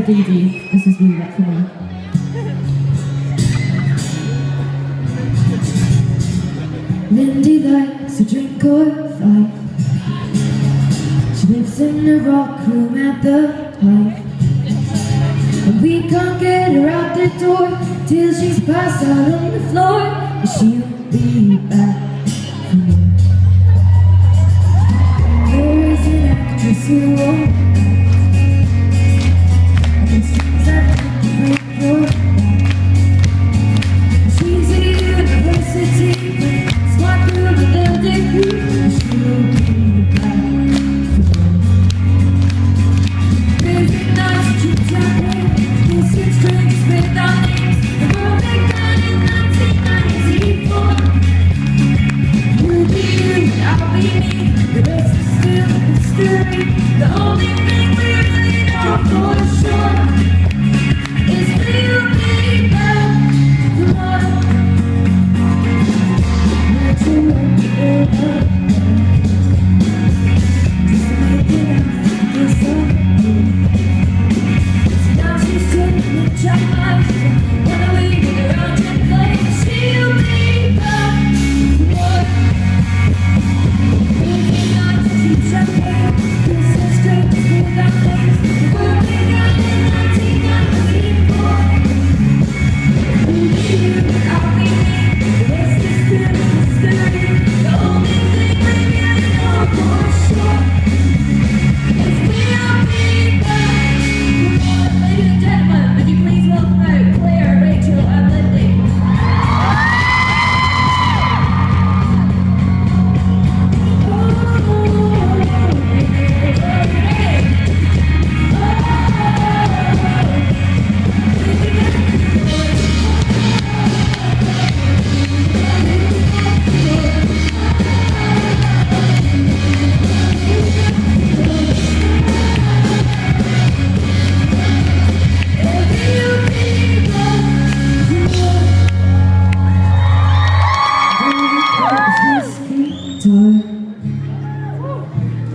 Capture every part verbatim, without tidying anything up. the baby. This is really meant for me. Mindy likes a drink or fight. She lives in a rock room at the Pike, and we can't get her out the door till she's passed out on the floor. And she'll be back for me. There is an actress who won't. The only thing we really know for sure is we'll be back tomorrow. We're too early, just making up this up. So now she's sitting in child's when we get around to play. She'll be back tomorrow. Maybe not to teach her.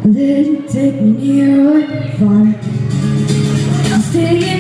Let it take me near or far. I'll stay